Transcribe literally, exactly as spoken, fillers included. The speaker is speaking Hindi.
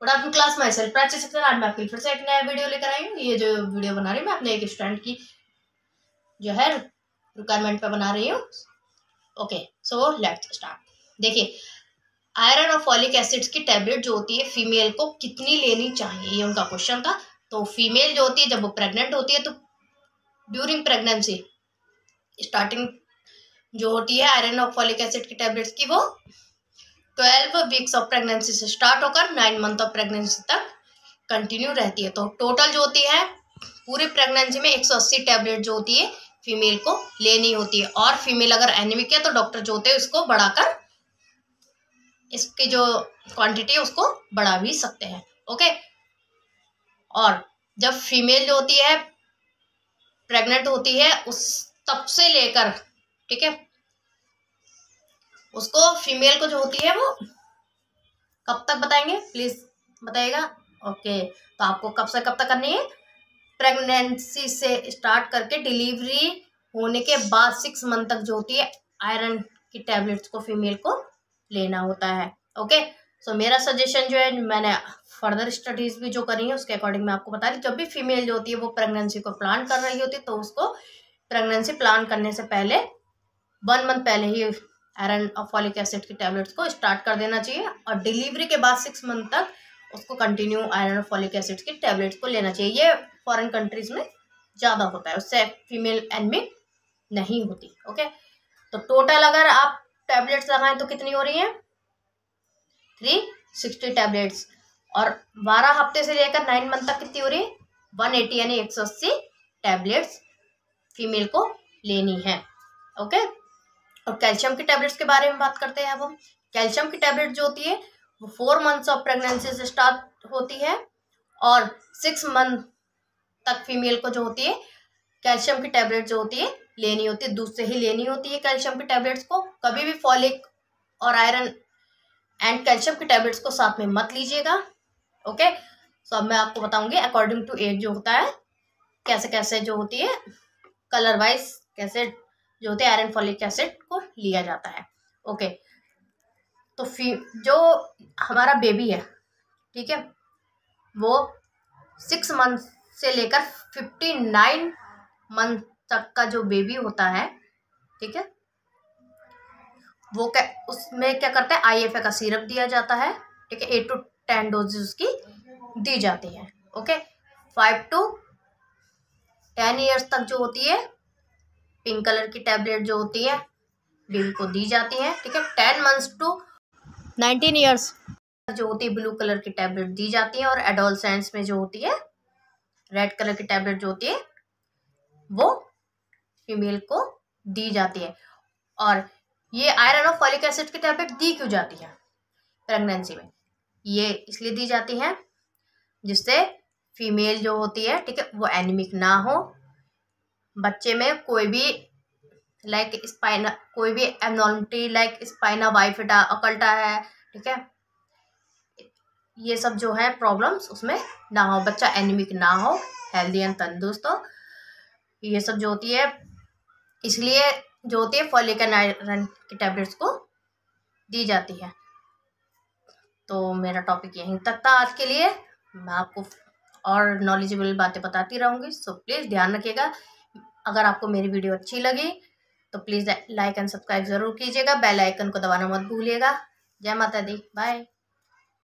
गुड आफ्टरनून क्लास, मैं सेल्फ प्राची सक्सेना। आज मैं आपके लिए फिर से एक नया वीडियो लेकर आई हूँ। ये जो वीडियो बना रही हूँ मैं अपने एक स्टूडेंट की जो है रिक्वायरमेंट पे बना रही हूँ। Okay, so let's start. देखिए, आयरन और फॉलिक एसिड्स की टैबलेट जो होती है फीमेल को कितनी लेनी चाहिए, ये उनका क्वेश्चन था। तो फीमेल जो होती है जब वो प्रेगनेंट होती है तो ड्यूरिंग प्रेगनेंसी स्टार्टिंग जो होती है आयरन और फॉलिक एसिड की टैबलेट्स की, वो ट्वेल्व वीक्स ऑफ प्रेगनेंसी से स्टार्ट होकर नाइन मंथ ऑफ प्रेगनेंसी तक कंटिन्यू रहती है। तो टोटल जो होती है पूरी प्रेगनेंसी में एक सौ अस्सी टैबलेट जो होती है फीमेल को लेनी होती है। और फीमेल अगर एनीमिक है तो डॉक्टर जो होते हैं उसको बढ़ाकर इसकी जो क्वांटिटी है उसको बढ़ा भी सकते हैं। ओके, और जब फीमेल जो होती है प्रेगनेंट होती है उस तब से लेकर, ठीक है, उसको फीमेल को जो होती है वो कब तक बताएंगे, प्लीज बताइएगा। ओके, तो आपको कब से कब तक करनी है, प्रेगनेंसी से स्टार्ट करके डिलीवरी होने के बाद सिक्स मंथ तक जो होती है आयरन की टैबलेट्स को फीमेल को लेना होता है। ओके, सो मेरा सजेशन जो है, मैंने फर्दर स्टडीज भी जो करी है उसके अकॉर्डिंग मैं आपको बता रही हूँ। जब भी फीमेल जो होती है वो प्रेगनेंसी को प्लान कर रही होती है तो उसको प्रेगनेंसी प्लान करने से पहले वन मंथ पहले ही आयरन और फॉलिक एसिड की टैबलेट्स को स्टार्ट कर देना चाहिए। और डिलीवरी के बाद सिक्स मंथ तक उसको कंटिन्यू आयरन और फॉलिक एसिड की टैबलेट्स को लेना चाहिए। ये फॉरेन कंट्रीज में ज़्यादा होता है, उससे फीमेल एनीमिक नहीं होती। ओके, तो टोटल अगर आप टैबलेट्स लगाएं तो कितनी हो रही हैं, थ्री सिक्सटी टैबलेट्स। और बारह हफ्ते से लेकर नाइन मंथ तक कितनी हो रही है, वन एटी यानी एक सौ अस्सी टैबलेट्स फीमेल को लेनी है। ओके, और कैल्शियम की टैबलेट्स के बारे में बात करते हैं अब हम। कैल्शियम की टैबलेट जो होती है वो फोर मंथ्स ऑफ प्रेगनेंसी से स्टार्ट होती है और सिक्स मंथ तक फीमेल को जो होती है कैल्शियम की टैबलेट जो होती है लेनी होती है। दूध से ही लेनी होती है कैल्शियम की टैबलेट्स को। कभी भी फॉलिक और आयरन एंड कैल्शियम की टैबलेट्स को साथ में मत लीजिएगा। ओके, सो अब मैं आपको बताऊंगी अकॉर्डिंग टू एज जो होता है कैसे कैसे जो होती है कलर वाइज कैसे जो होते हैं आयरन फॉलिक एसिड को लिया जाता है। ओके, तो फी जो हमारा बेबी है, ठीक है, वो सिक्स मंथ से लेकर फिफ्टी नाइन मंथ तक का जो बेबी होता है, ठीक है, वो क्या उसमें क्या करते हैं, आईएफए का सीरप दिया जाता है। ठीक है, एट टू टेन डोजेज उसकी दी जाती है। Okay, five to ten years तक जो होती है पिंक कलर की टैबलेट जो होती है बेबी को दी जाती है। ठीक है, ten months to nineteen years जो होती है ब्लू कलर की टैबलेट दी जाती है। और एडोलसेंस में जो होती है रेड कलर की टैबलेट जो होती है वो फीमेल को दी जाती है। और ये आयरन और फॉलिक एसिड की टैबलेट दी क्यों जाती है प्रेगनेंसी में, ये इसलिए दी जाती है जिससे फीमेल जो होती है, ठीक है, वो एनीमिक ना हो, बच्चे में कोई भी लाइक स्पाइना कोई भी abnormality like spina bifida occulta है, ठीक है, ये सब जो है प्रॉब्लम्स उसमें ना हो, बच्चा एनीमिक ना हो, हेल्दी एंड तंदुरुस्त हो। ये सब जो होती है इसलिए जो होती है फॉलिक एंड आयरन की टैबलेट्स को दी जाती है। तो मेरा टॉपिक यहीं तक था आज के लिए। मैं आपको और नॉलेजेबल बातें बताती रहूँगी, सो प्लीज़ ध्यान रखिएगा। अगर आपको मेरी वीडियो अच्छी लगी तो प्लीज़ लाइक एंड सब्सक्राइब ज़रूर कीजिएगा। बेल आइकन को दबाना मत भूलिएगा। जय माता दी, बाय।